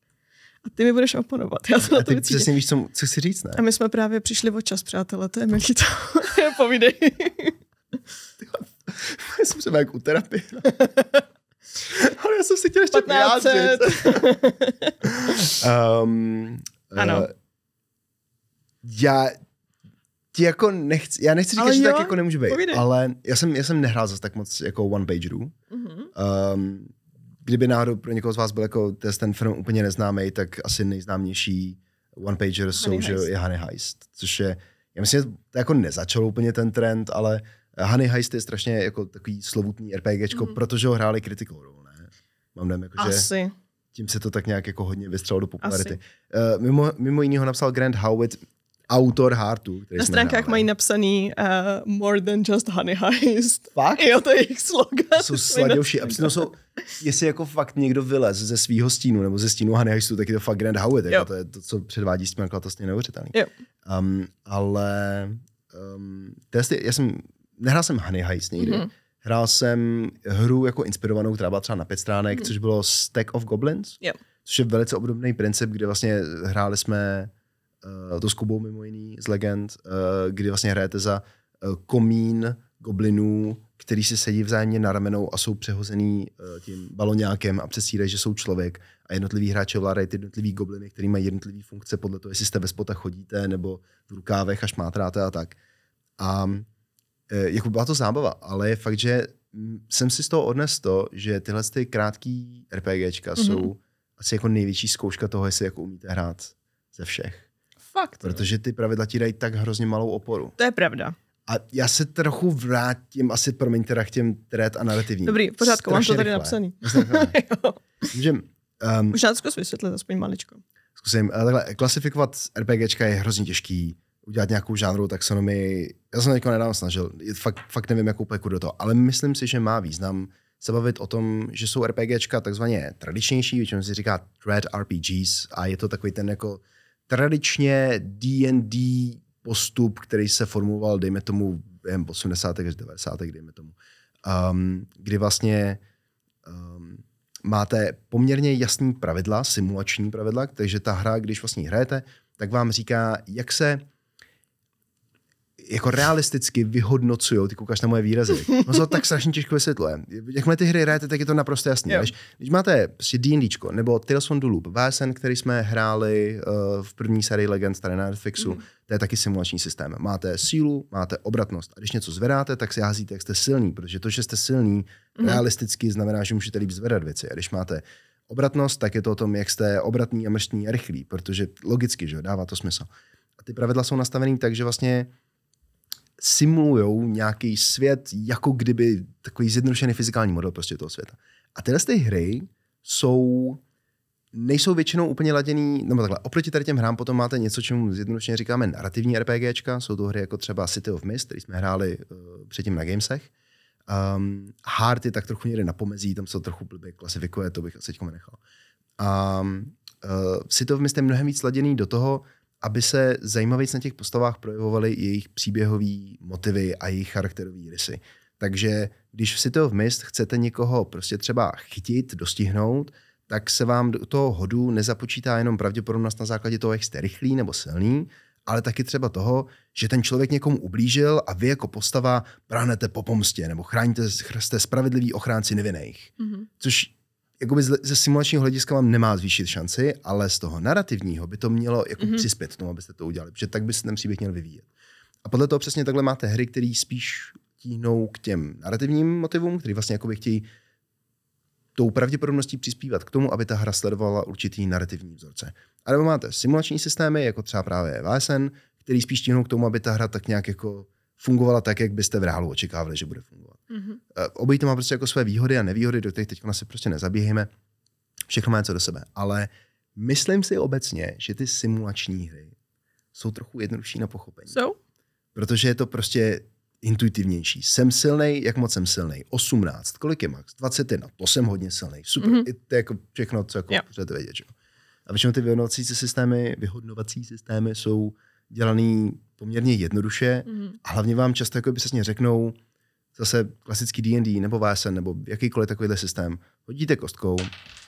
A ty mi budeš oponovat. Já to a ty na to přesně víš, co, co chci říct, ne? A my jsme právě přišli o čas, přátelé, to je milý to. Povídej. Já jsem třeba jak u terapie. Ale já jsem si chtěl ještě vyjádřit. um, ano. Uh, Já ti jako nechci, já nechci říkat, že tak jako nemůžu být, ale já jsem, já jsem nehrál zase tak moc jako one-pagerů. Mm-hmm. Um, kdyby náhodou pro někoho z vás byl jako ten film úplně neznámý, tak asi nejznámější one-pager jsou, že je Honey Heist, což je, já myslím, že to jako nezačalo úplně ten trend, ale Honey Heist je strašně jako takový slovutný RPGčko, mm. protože ho hráli Critical Role, ne? Mám dojem, jako, že tím se to tak nějak jako hodně vystřelilo do popularity. Uh, mimo, mimo jiného napsal Grant Howitt, autor Heartu. Na stránkách mají napsaný uh, more than just honey heist. Fakt? Jo, to je jejich slogan. Jsou sladěvší. A přitom jsou, jestli jako fakt někdo vylez ze svého stínu, nebo ze stínu honey heistu, tak je to fakt Grant Howitt. Jako to je to, co předvádí s tím, jako to je neuvěřitelný. Um, ale um, testy, já jsem, nehrál jsem honey heist nikdy. Mm-hmm. Hrál jsem hru jako inspirovanou, která byla třeba na pět stránek, mm-hmm. což bylo Stack of Goblins, jo. což je velice obdobný princip, kde vlastně hráli jsme Uh, to s Kubou mimo jiný z Legend, uh, kdy vlastně hrajete za uh, komín goblinů, který si sedí vzájemně na ramenou a jsou přehozený uh, tím baloňákem a přesírají, že jsou člověk. A jednotliví hráči ovládají ty jednotlivý gobliny, který mají jednotlivý funkce podle toho, jestli jste ve spotách chodíte nebo v rukávech a šmátráte a tak. A uh, jako byla to zábava, ale je fakt, že jsem si z toho odnes to, že tyhle ty krátký RPGčka mm-hmm. jsou asi jako největší zkouška toho, jestli jako umíte hrát ze všech. Fakt. Protože ty pravidla ti dají tak hrozně malou oporu. To je pravda. A já se trochu vrátím, asi promiň teda, k těm thread a narrativním. Dobrý, v pořádku, mám to tady rychle napsaný. Můžem, um, už na to zkus vysvětlit, aspoň maličko. Zkusím, takhle, klasifikovat RPGčka je hrozně těžký, udělat nějakou žánrovou taxonomii. Já jsem teďko nedávno snažil, fakt, fakt nevím, jakou pleku do toho, ale myslím si, že má význam se bavit o tom, že jsou RPGčka takzvaně tradičnější, většinou si říká thread R P Gs a je to takový ten jako tradičně D and D postup, který se formoval, dejme tomu, během osmdesátých až devadesátých dejme tomu, um, kdy vlastně um, máte poměrně jasný pravidla, simulační pravidla, takže ta hra, když vlastně hrajete, tak vám říká, jak se jako realisticky vyhodnocujou, ty koukáš na moje výrazy. No to tak strašně těžko vysvětluje. Jakmile ty hry hrajete, tak je to naprosto jasný. Když, když máte prostě D&Dčko, nebo Tales from the Loop, V S N, který jsme hráli uh, v první sérii Legend tady na Netflixu, mm. to je taky simulační systém. Máte sílu, máte obratnost. A když něco zvedáte, tak si házíte, jak jste silní, protože to, že jste silní, mm. realisticky znamená, že můžete líp zvedat věci. A když máte obratnost, tak je to o tom, jak jste obratní a mrštní a rychlí, protože logicky, že dává to smysl. A ty pravidla jsou nastavený tak, že vlastně simulujou nějaký svět, jako kdyby takový zjednodušený fyzikální model prostě toho světa. A tyhle ty hry jsou, nejsou většinou úplně laděný, nebo takhle, oproti tady těm hrám potom máte něco, čemu zjednodušeně říkáme narrativní RPGčka, jsou to hry jako třeba City of Mist, který jsme hráli uh, předtím na Gamesech. Um, Heart je tak trochu někde na pomezí, tam se to trochu blbě klasifikuje, to bych asi teďko nechal. Um, uh, City of Mist je mnohem víc laděný do toho, aby se zajímavějc na těch postavách projevovaly jejich příběhové motivy a jejich charakterové rysy. Takže když v City of Mist chcete někoho prostě třeba chytit, dostihnout, tak se vám do toho hodu nezapočítá jenom pravděpodobnost na základě toho, jak jste rychlý nebo silný, ale taky třeba toho, že ten člověk někomu ublížil a vy jako postava prahnete po pomstě nebo chráníte, jste spravedlivý ochránci nevinných. Mm-hmm. Což jakoby ze simulačního hlediska vám nemá zvýšit šanci, ale z toho narrativního by to mělo jako mm-hmm. přispět tomu, abyste to udělali, protože tak by se ten příběh měl vyvíjet. A podle toho přesně takhle máte hry, které spíš tíhnou k těm narrativním motivům, které vlastně jakoby chtějí tou pravděpodobností přispívat k tomu, aby ta hra sledovala určitý narrativní vzorce. A nebo máte simulační systémy, jako třeba právě V S N, který spíš tíhnou k tomu, aby ta hra tak nějak jako fungovala tak, jak byste v reálu očekávali, že bude fungovat. Mm-hmm. Obojí to má prostě jako své výhody a nevýhody, do kterých teď se prostě nezabíhejme. Všechno má něco do sebe. Ale myslím si obecně, že ty simulační hry jsou trochu jednodušší na pochopení. So? Protože je to prostě intuitivnější. Jsem silnej, jak moc jsem silnej. osmnáct, kolik je max? dvacet jedna, to jsem hodně silnej. Super, mm-hmm. to je jako všechno, co jako yeah. potřebujete vědět. Že? A většinou ty vyhodnovací systémy, vyhodnovací systémy jsou dělaný poměrně jednoduše mm-hmm. a hlavně vám často jako přesně řeknou zase klasický D and D nebo V S N nebo jakýkoliv takovýhle systém, hodíte kostkou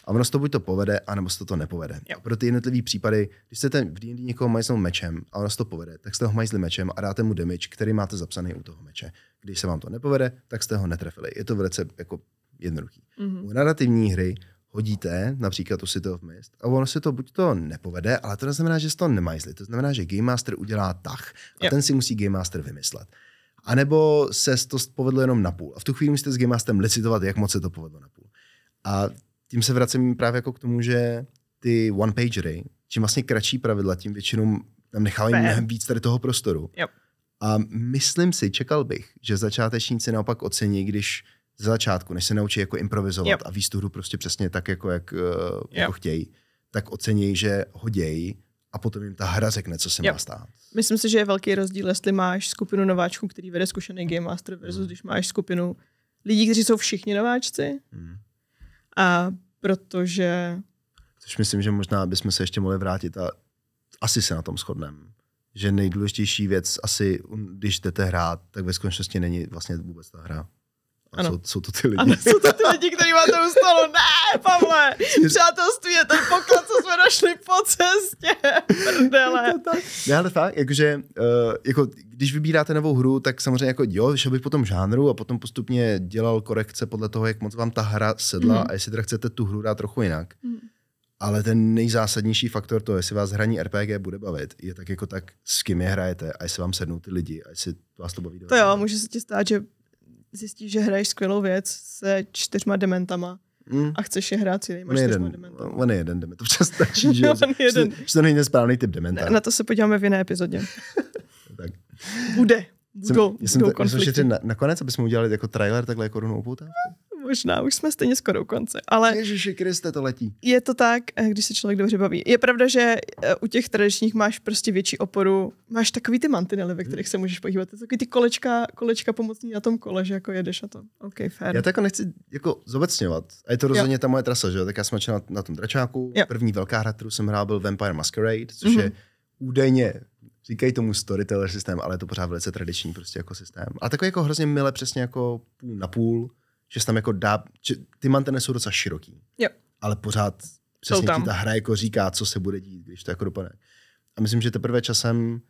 a ono se to buď to povede, anebo se to, to nepovede. Yep. A pro ty jednotlivý případy, když jste ten v D and D někoho majzlil mečem a ono se to povede, tak jste ho majzli mečem a dáte mu damage, který máte zapsaný u toho meče. Když se vám to nepovede, tak jste ho netrefili. Je to velice jako jednoduchý. Mm-hmm. U narrativní hry hodíte, například tu City of Mist, a ono se to buď to nepovede, ale to neznamená, že se to nemajzli. To znamená, že Game Master udělá tah a yep. ten si musí Game Master vymyslet. A nebo se to povedlo jenom napůl. A v tu chvíli musíte s Game Masterem licitovat, jak moc se to povedlo napůl. A tím se vracím právě jako k tomu, že ty one-pagery, čím vlastně kratší pravidla, tím většinou tam nechávají mnohem víc tady toho prostoru. Yep. A myslím si, čekal bych, že začátečníci naopak ocení, když ze začátku, než se naučí jako improvizovat yep. a víc tu hru prostě přesně tak, jako, jak, yep. jako chtějí, tak ocení, že hodějí a potom jim ta hra řekne, co se yep. má stát. Myslím si, že je velký rozdíl, jestli máš skupinu nováčků, který vede zkušený Game Master versus hmm. když máš skupinu lidí, kteří jsou všichni nováčci. Hmm. A protože... Což myslím, že možná bychom se ještě mohli vrátit a asi se na tom shodneme. Že nejdůležitější věc asi, když jdete hrát, tak ve skutečnosti není vlastně vůbec ta hra. A jsou, jsou to ty lidi. Ano, jsou to ty lidi, kteří máte u stolu. Ne, Pavle, přátelství je ten poklad, co jsme našli po cestě. Prdele. Ne, ale fakt, jakože, uh, jako, když vybíráte novou hru, tak samozřejmě jako, jo, šel bych po tom žánru a potom postupně dělal korekce podle toho, jak moc vám ta hra sedla mm. a jestli teda chcete tu hru dát trochu jinak. Mm. Ale ten nejzásadnější faktor toho, jestli vás hraní R P G bude bavit, je tak jako tak, s kým je hrajete a jestli vám sednou ty lidi a jestli vás to baví. To jo, může se ti stát, že zjistíš, že hraješ skvělou věc se čtyřma dementama mm. a chceš je hrát s jinýma čtyřma dementama. On je jeden dement, to přesně stačí, že, že, že to není nesprávný typ dementa. Ne, na to se podíváme v jiné epizodě. Tak. Bude. Budou, jsem, budou konflikty. Na, nakonec, abychom udělali jako trailer takhle Korunu upoutávku? Možná, už jsme stejně skoro u konce. Ale Ježiši Kriste, to letí. Je to tak, když se člověk dobře baví. Je pravda, že u těch tradičních máš prostě větší oporu. Máš takový ty mantinely, ve kterých se můžeš pohybovat. Takový ty kolečka, kolečka pomocní na tom kole, že jako jedeš na tom. OK, fair. Já to jako nechci jako zobecňovat. A je to rozhodně jo. ta moje trasa, že jo? Tak já jsem začal na, na tom dračáku. Jo. První velká hra, kterou jsem hrál, byl Vampire Masquerade, což mm-hmm. je údajně, říkají tomu storyteller systém, ale je to pořád velice tradiční prostě jako systém. Ale takový jako hrozně milé, přesně jako půl na půl. Že se tam jako dá, ty manteny jsou docela široký, jo. ale pořád přesně ti ta hra jako říká, co se bude dít, když to jako dopadne. A myslím, že teprve časem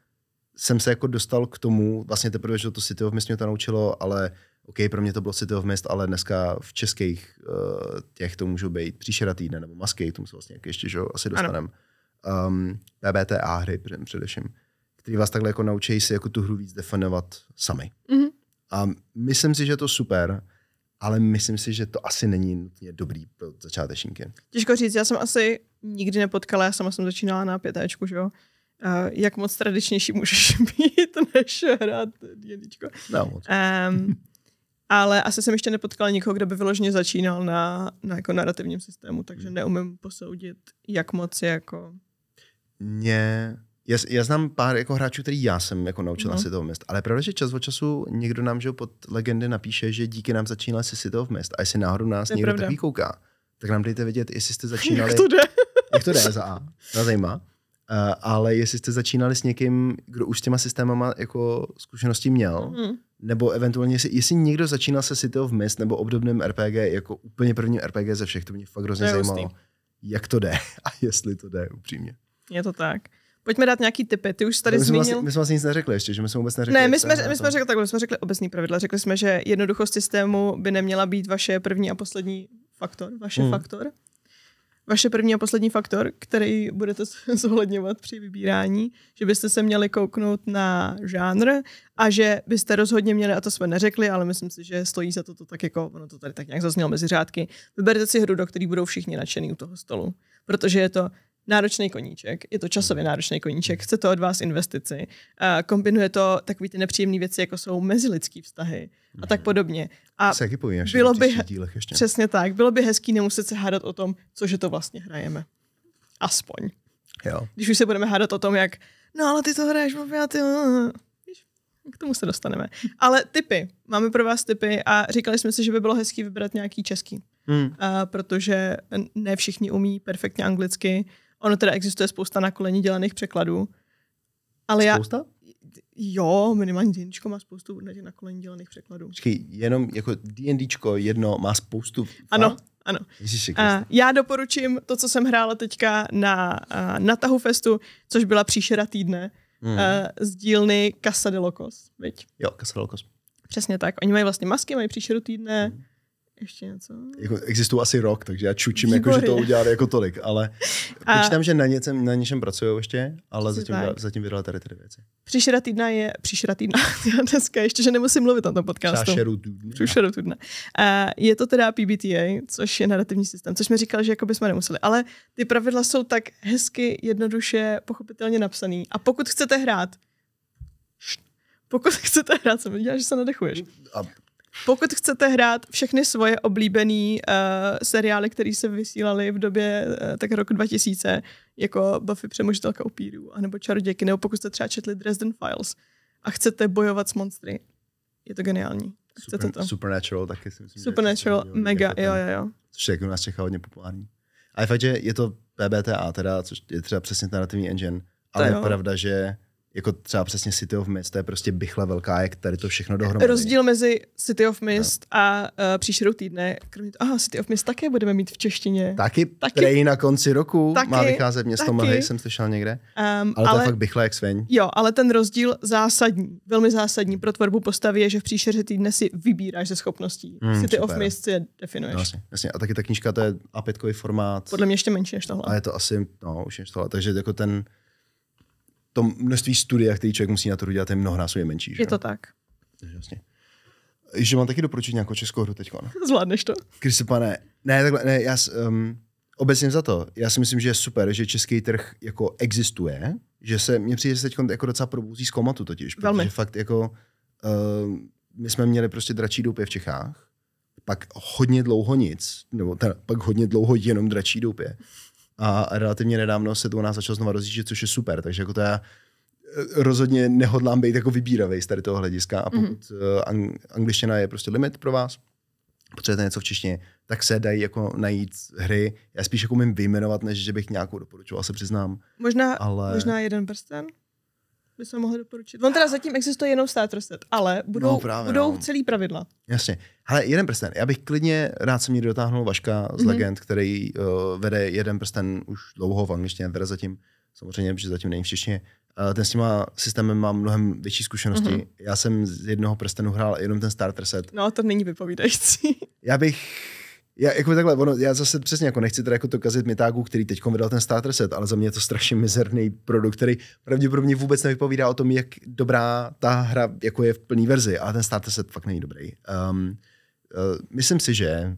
jsem se jako dostal k tomu, vlastně teprve, že to City of Mist mě to naučilo, ale OK, pro mě to bylo City of Mist, ale dneska v českých uh, těch to můžou být Příšera týdne nebo Masky, tomu se vlastně ještě, že asi dostaneme. Um, B B T A hry především, který vás takhle jako naučí si jako tu hru víc definovat sami. Mm-hmm. A myslím si, že je to super, ale myslím si, že to asi není nutně dobrý pro začátečníky. Těžko říct, já jsem asi nikdy nepotkala, já sama jsem začínala na pětáčku, že jo? Uh, jak moc tradičnější můžeš být, než hrát dědičko. No, moc. Um, ale asi jsem ještě nepotkala nikoho, kdo by vyloženě začínal na, na jako narrativním systému, takže hmm. neumím posoudit, jak moc je jako... Mě... Já, já znám pár jako hráčů, který já jsem jako naučil no. na City of Mist, ale pravda, že čas od času někdo nám, že pod legendy napíše, že díky nám začínal se City of Mist a jestli náhodou nás je někdo pravda. Takový kouká, tak nám dejte vědět, jestli jste začínali... Jak to jde? Jak to jde za A, na zajímá. Uh, ale jestli jste začínali s někým, kdo už s těma systémama jako zkušenosti měl, mm. nebo eventuálně, jestli, jestli někdo začínal se City of Mist nebo obdobným R P G, jako úplně prvním R P G ze všech, to mě fakt hrozně zajímalo, hustý. Jak to jde a jestli to jde upřímně. Je to tak. Pojďme dát nějaký tipy, ty už tady my zmínil. Jsme vás, my jsme vás nic neřekli ještě, že my jsme vůbec neřekli. Ne, my jsme, my jsme řekli takhle, my jsme řekli obecný pravidla. Řekli jsme, že jednoduchost systému by neměla být vaše první a poslední faktor. Vaše hmm. faktor. Vaše první a poslední faktor, který budete zohledňovat při vybírání, že byste se měli kouknout na žánr a že byste rozhodně měli, a to jsme neřekli, ale myslím si, že stojí za to, to tak jako, ono to tady tak nějak zaznělo mezi řádky, vyberte si hru, do které budou všichni nadšený u toho stolu, protože je to náročný koníček, je to časově náročný koníček, chce to od vás investici, kombinuje to takové ty nepříjemné věci, jako jsou mezilidský vztahy a tak podobně. A bylo by, přesně tak, bylo by hezký nemuset se hádat o tom, cože to vlastně hrajeme. Aspoň. Jo. Když už se budeme hádat o tom, jak no ale ty to hraješ, babi, a ty... K tomu se dostaneme. Ale tipy. Máme pro vás tipy a říkali jsme si, že by bylo hezký vybrat nějaký český. Hmm. A protože ne všichni umí perfektně anglicky. Ono teda existuje spousta na koleni dělaných překladů. Ale spousta? Já, jo, minimálně D&Dčko má spoustu na koleni dělaných překladů. Počkej, jenom jako D&Dčko jedno má spoustu... Ano, ano. A já doporučím to, co jsem hrála teďka na, na Tahu Festu, což byla Příšera týdne hmm. z dílny Casa de Locos, viď? Jo, Casa de Locos. Přesně tak. Oni mají vlastně masky, mají Příšeru týdne, hmm. ještě něco. Jako existují asi rok, takže já čučím, jako, že to udělali jako tolik, ale a... počítám, že na něčem, na něčem pracují ještě, ale zatím, zatím vydala tady ty věci. Příšera týdna je, příšera týdna, já dneska ještě, že nemusím mluvit na tom podcastu. Příšeru týdne. Příšeru týdne. A je to teda P B T A, což je narrativní systém, což mi říkal, že jako bychom nemuseli, ale ty pravidla jsou tak hezky, jednoduše, pochopitelně napsaný. A pokud chcete hrát, pokud chcete hrát, jsem viděla, že se nadechuješ. A... Pokud chcete hrát všechny svoje oblíbené uh, seriály, které se vysílaly v době uh, tak roku dva tisíce, jako Buffy přemožitelka upírů, anebo Čarodějky, nebo pokud jste třeba četli Dresden Files a chcete bojovat s monstry, je to geniální. Super, to. Supernatural taky si myslím. Supernatural, dělali, mega, jako ten, jo, jo, jo. Což je jako u nás Čechá hodně populární. Ale fakt, že je to P B T A, teda, což je třeba přesně narrativní engine, ale je pravda, že jako třeba přesně City of Mist, to je prostě bychla velká, jak tady to všechno dohromady. Rozdíl mezi City of Mist no. a uh, Příšerou týdne, kromě toho, aha, City of Mist také budeme mít v češtině. Taky, taky na konci roku taky, má vycházet Město mlhy, jsem slyšel někde, um, ale to je fakt bychla jak sviň. Jo, ale ten rozdíl zásadní, velmi zásadní pro tvorbu postavy je, že v Příšeře týdne si vybíráš ze schopností. Hmm, City super. of Mist si je definuješ. No, jasně, jasně. A taky ta knížka, to je á pětkový formát. Podle mě ještě menší než tohle. A je to asi, no, už než tohle, takže jako ten to množství studia, který člověk musí na to dělat, je mnohonásobně menší. Že? Je to tak. Jasně. Že mám taky doporučit nějakou českou hru teďko. Zvládneš to? Kristopane, ne, takhle, ne, já um, obecně za to. Já si myslím, že je super, že český trh jako existuje, že se, mně přijde, že se teďko jako docela probouzí z komatu totiž, protože velmi. Fakt jako, uh, my jsme měli prostě Dračí doupě v Čechách, pak hodně dlouho nic, nebo teda, pak hodně dlouho jenom Dračí doupě. A relativně nedávno se to u nás začalo znovu rozjíždět, což je super, takže jako to já rozhodně nehodlám být jako vybíravej z tady toho hlediska a pokud mm-hmm. angličtina je prostě limit pro vás, potřebujete něco v češtině, tak se dají jako najít hry, já spíš jako umím vyjmenovat, než že bych nějakou doporučoval, se přiznám. Možná, ale... možná jeden prsten by se mohl doporučit. On teda zatím existuje jenom starter set, ale budou, no, právě, budou no. celý pravidla. Jasně. Hele, jeden prsten. Já bych klidně rád se mě dotáhnul Vaška z mm-hmm. Legend, který uh, vede jeden prsten už dlouho v angličtině, teda zatím, samozřejmě, protože zatím není v češtině. Uh, ten s těma systémem má mnohem větší zkušenosti. Mm-hmm. Já jsem z jednoho prstenu hrál jenom ten starter set. No, to není vypovídající. Já bych... Já, jako takhle, ono, já zase přesně jako nechci teda jako to kazit Mýtagu, který teď vydal ten starter set, ale za mě je to strašně mizerný produkt, který pravděpodobně vůbec nevypovídá o tom, jak dobrá ta hra jako je v plný verzi, ale ten starter set fakt není dobrý. Um, uh, myslím si, že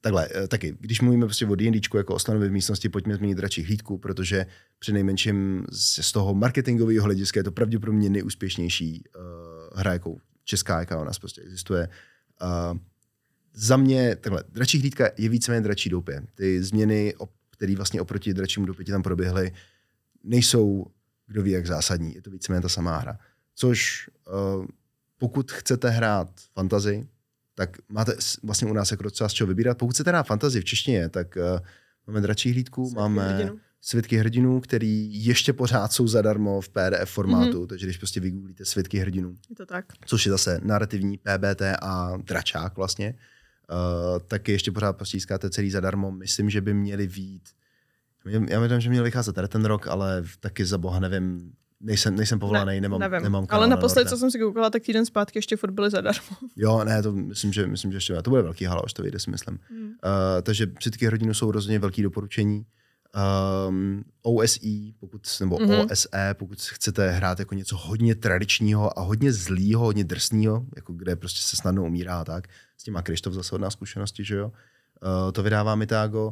takhle, uh, taky, když mluvíme prostě o D&Dčku jako o stanově v místnosti, pojďme změnit Dračí hlídku, protože při nejmenším z, z toho marketingového hlediska je to pravděpodobně nejúspěšnější uh, hra jako česká, jaká u nás prostě existuje. Uh, Za mě, takhle, Dračí hlídka je víceméně Dračí doupě. Ty změny, které vlastně oproti Dračímu doupě tam proběhly, nejsou, kdo ví, jak zásadní. Je to víceméně ta samá hra. Což uh, pokud chcete hrát fantasy, tak máte vlastně u nás jako docela z čeho vybírat. Pokud chcete hrát fantasy v češtině, tak uh, máme Dračí hlídku, Svitky máme hrdinu. Svitky Hrdinů, který ještě pořád jsou zadarmo v P D F formátu, mm-hmm. takže když prostě vygooglíte Svitky Hrdinů, je to tak. Což je zase narrativní P B T a dračák vlastně, Uh, taky ještě pořád prostě získáte celý zadarmo. Myslím, že by měli výjít. Já myslím, že měli vycházet tady ten rok, ale taky za boha nevím. Nejsem, nejsem povolaný, ne, nemám, nemám kanál. Ale naposled, na co jsem si koukala, tak týden zpátky ještě furt byly zadarmo. Jo, ne, to myslím, že, myslím, že ještě to bude velký hala, už to vyjde si myslím. Hmm. Uh, takže Přitky rodinu jsou rozhodně velký doporučení. Um, O S E, pokud, nebo mm-hmm. O S E, pokud chcete hrát jako něco hodně tradičního a hodně zlýho, hodně drsného, jako kde prostě se snadno umírá a tak. S tím má Krištof zase od nás zkušenosti, že jo? Uh, to vydává Mýtago.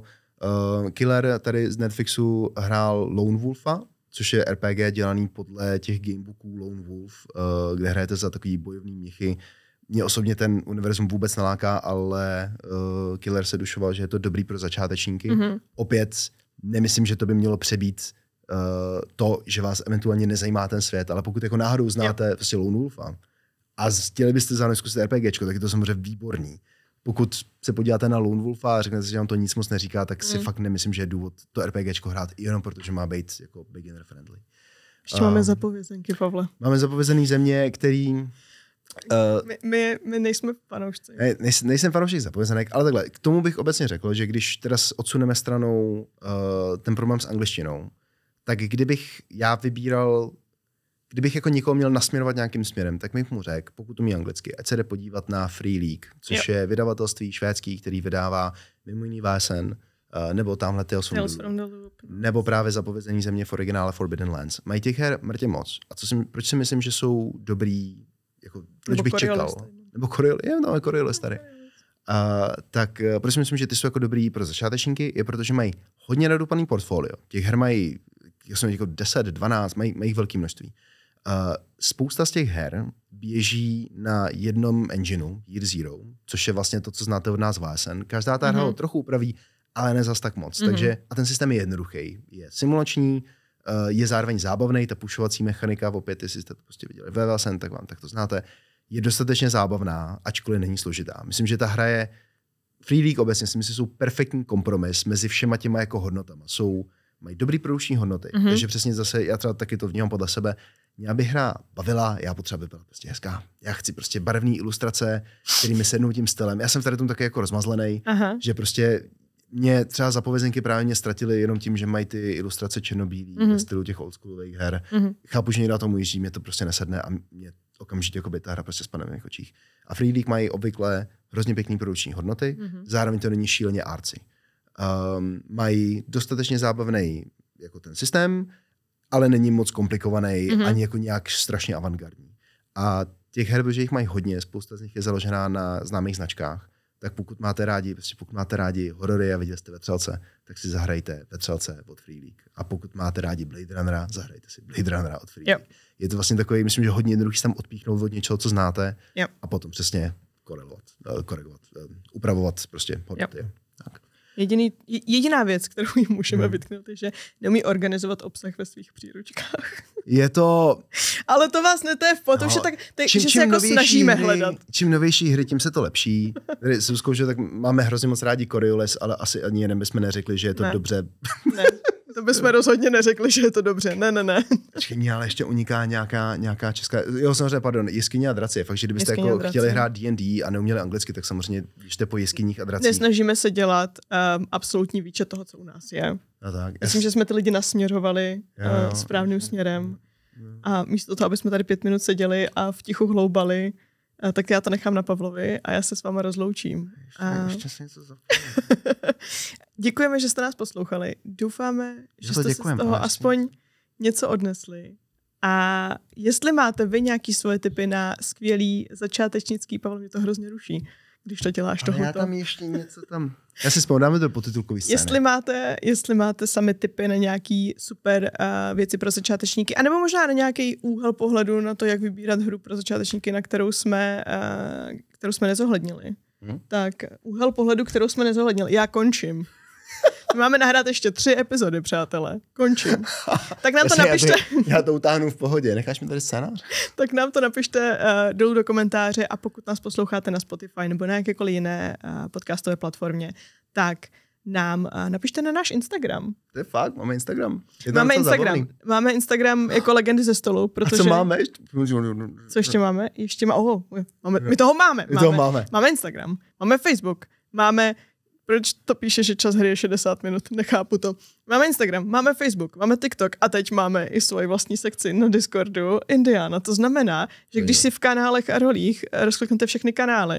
Uh, Killer tady z Netflixu hrál Lone Wolfa, což je R P G dělaný podle těch gamebooků Lone Wolf, uh, kde hrajete za takový bojovný mnichy. Mě osobně ten univerzum vůbec neláká, ale uh, Killer se dušoval, že je to dobrý pro začátečníky. Mm-hmm. Opět nemyslím, že to by mělo přebít uh, to, že vás eventuálně nezajímá ten svět, ale pokud jako náhodou znáte yeah. vlastně Lone Wolfa a chtěli byste zároveň zkusit RPGčko, tak je to samozřejmě výborný. Pokud se podíváte na Lone Wolfa a řeknete si, že vám to nic moc neříká, tak si mm. fakt nemyslím, že je důvod to RPGčko hrát jenom protože má být jako beginner friendly. Ještě um, máme zapovězenky, Pavle. Máme zapovězený země, který... Uh, my, my, my nejsme fanoušci. Ne, nejsem, nejsem fanoušek zapovězenek, ale takhle, k tomu bych obecně řekl, že když teda odsuneme stranou uh, ten problém s angličtinou, tak kdybych já vybíral kdybych jako někoho měl nasměrovat nějakým směrem, tak bych mu řekl, pokud umí anglicky, ať se jde podívat na Free League, což jo. je vydavatelství švédský, který vydává mimo jiný V S N, nebo tamhle Tales from the Loop, nebo právě Zapovězené země v originále Forbidden Lands. Mají těch her mrtě moc. A co si, proč si myslím, že jsou dobrý, jako, proč nebo bych Coriolis, čekal? Tady. Nebo Coriolis, je, no, Coriolis tady. Uh, tak proč si myslím, že ty jsou jako dobrý pro začátečníky, je protože mají hodně nadupaný portfolio. Těch her mají jako deset, dvanáct, mají, mají velké množství. Uh, spousta z těch her běží na jednom engineu, Year Zero, což je vlastně to, co znáte od nás V S N. Každá ta mm-hmm. hra ho trochu upraví, ale ne zas tak moc. Mm-hmm. Takže, a ten systém je jednoduchý, je simulační, uh, je zároveň zábavný, ta pušovací mechanika, opět, jestli jste to prostě viděli ve V S N, tak vám tak to znáte, je dostatečně zábavná, ačkoliv není složitá. Myslím, že ta hra je, Free League obecně si myslím, jsou perfektní kompromis mezi všema těma jako hodnotama. Jsou, mají dobrý produkční hodnoty, mm-hmm. takže přesně zase, já třeba taky to vnímám podle sebe, mě by hra bavila, já potřeba by byla prostě hezká. Já chci prostě barevné ilustrace, kterými sednou tím stylem. Já jsem tady tomu taky jako rozmazlený, aha. že prostě mě třeba zapovězenky právě mě ztratily jenom tím, že mají ty ilustrace černobílý mm-hmm. ve stylu těch oldschoolových her. Mm-hmm. Chápu, že někdo tomu jiří, mě to prostě nesedne a mě okamžitě jako by ta hra prostě spadne v mých očích. A Free League mají obvykle hrozně pěkný produkční hodnoty, mm-hmm. zároveň to není šíleně artsy. Um, mají dostatečně zábavný jako ten systém, ale není moc komplikovaný, mm-hmm. ani jako nějak strašně avantgardní. A těch her, protože jich mají hodně, spousta z nich je založená na známých značkách, tak pokud máte rádi, prostě pokud máte rádi horory a viděli jste Vetřelce, tak si zahrajte Vetřelce od Free League. A pokud máte rádi Blade Runnera, zahrajte si Blade Runnera od Free League. Yep. Je to vlastně takový, myslím, že hodně jednoduchý se tam odpíchnout od něčeho, co znáte, yep. a potom přesně korelovat, korelovat, upravovat prostě hodnoty. Yep. Tak. Jediný, jediná věc, kterou jim můžeme hmm. vytknout, je, že neumí organizovat obsah ve svých příručkách. Je to... Ale to vás neté v pot, no, že, tak, tak, čím, že čím se jako snažíme hry, hledat. Čím novější hry, tím se to lepší. Tady jsem zkoušel, tak máme hrozně moc rádi Coriolis, ale asi ani jeden bychom neřekli, že je to ne. dobře. Ne, to bychom rozhodně neřekli, že je to dobře. Ne, ne, ne. Čekyně, ale ještě uniká nějaká, nějaká česká... Jo, samozřejmě, pardon, Jeskyně a draci. Fakt, že kdybyste jako chtěli hrát D and D a neuměli anglicky, tak samozřejmě jste po jeskyních a dracích. Nesnažíme se dělat um, absolutní výčet toho, co u nás je. No tak, myslím, jest... že jsme ty lidi nasměřovali jo, uh, správným jo. směrem. A místo toho, aby jsme tady pět minut seděli a v tichu hloubali, tak já to nechám na Pavlovi a já se s váma rozloučím. Ještě, a... ještě se něco zapomněl. Děkujeme, že jste nás poslouchali. Doufáme, že, že jste děkujem, se z toho ale aspoň ještě. něco odnesli. A jestli máte vy nějaké svoje tipy na skvělý začátečnický, Pavel mě to hrozně ruší, když to děláš tohoto. Já tam ještě něco tam... Já si vzpomínám do potitulkový scény. Jestli máte, jestli máte sami tipy na nějaký super uh, věci pro začátečníky, anebo možná na nějaký úhel pohledu na to, jak vybírat hru pro začátečníky, na kterou jsme, uh, kterou jsme nezohlednili. Hmm? Tak úhel pohledu, kterou jsme nezohlednili. Já končím. Máme nahrát ještě tři epizody, přátelé. Končím. Tak nám to napište. Já to, já to utáhnu v pohodě. Necháš mi tady scénář? Tak nám to napište uh, dolů do komentáře a pokud nás posloucháte na Spotify nebo na jakékoliv jiné uh, podcastové platformě, tak nám uh, napište na náš Instagram. To je fakt, máme Instagram. Je máme Instagram. Zabavný. Máme Instagram jako Legendy ze stolu, protože... A co máme ještě? Co ještě máme? Ještě má... Oho, máme... My toho máme. Máme. My toho máme. Máme Instagram. Máme Facebook. Máme... Proč to píše, že čas hry je šedesát minut? Nechápu to. Máme Instagram, máme Facebook, máme TikTok a teď máme i svoji vlastní sekci na Discordu Indiana. To znamená, že když si v kanálech a rolích rozkliknete všechny kanály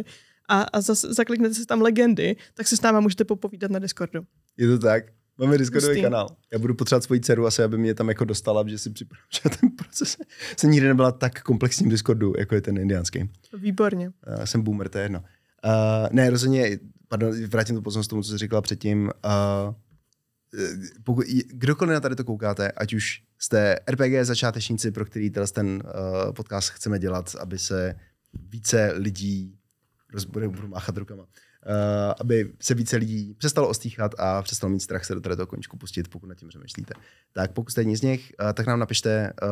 a, a zase zakliknete si tam legendy, tak se s náma můžete popovídat na Discordu. Je to tak. Máme Discordový kanál. Já budu potřebovat svoji dceru asi, aby mě tam jako dostala, že si připadám, že ten proces jsem nikdy nebyla tak komplexním Discordu, jako je ten indiánský. Výborně. Já jsem boomer, to je jedno. Uh, ne, rozhodně, pardon, vrátím to pozornost tomu, co jsi říkala předtím. Uh, pokud, kdokoliv na tady to koukáte, ať už jste R P G začátečníci, pro který ten uh, podcast chceme dělat, aby se více lidí, rozbude, budu máchat rukama, uh, aby se více lidí přestalo ostýchat a přestalo mít strach se do tady toho koníčku pustit, pokud nad tím přemýšlíte. Tak pokud jste jedni z nich, uh, tak nám napište uh,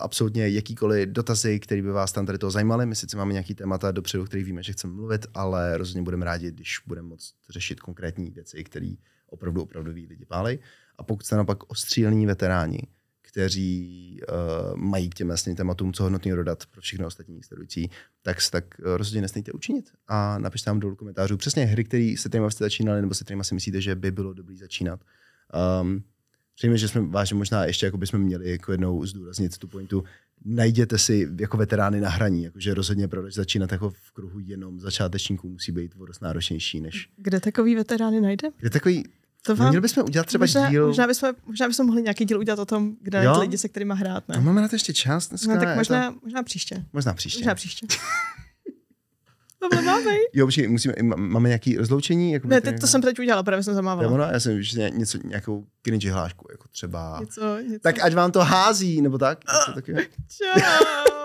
absolutně jakýkoliv dotazy, které by vás tam tady toho zajímaly. My sice máme nějaký témata dopředu, o kterých víme, že chceme mluvit, ale rozhodně budeme rádi, když budeme moct řešit konkrétní věci, které opravdu opravdoví lidi pálej. A pokud jste naopak ostřílení veteráni, kteří uh, mají k těm jasným tématům, co hodnotného dodat pro všechny ostatní sledující, tak se tak rozhodně nesmějte učinit. A napište nám dolů komentářů přesně hry, které se kterýma jste začínali, nebo se kterýma si myslíte, že by bylo dobré začínat. Um, Přejmě, že jsme vážně možná ještě jako bychom měli jako jednou zdůraznit tu pointu. najděte si jako veterány na hraní, jakože rozhodně proč začínat jako v kruhu jenom začátečníků musí být dost náročnější než... Kde takový veterány najde? Kde takový... To vám... Měli bychom udělat třeba možná, díl... Možná bychom, možná bychom mohli nějaký díl udělat o tom, kde najít lidi, se kterýma hrát, ne? No, máme na to ještě čas dneska. No, tak možná, to... možná příště. Možná příště. Možná příště. Máme. Jo, počkej, musíme, máme nějaké rozloučení? Jako ne, teď to jsem teď udělala, právě jsem zamávala. Nebo no, já jsem už něco, nějakou cringy hlášku, jako třeba... Něco, něco. Tak ať vám to hází, nebo tak? Něco taky. Čau!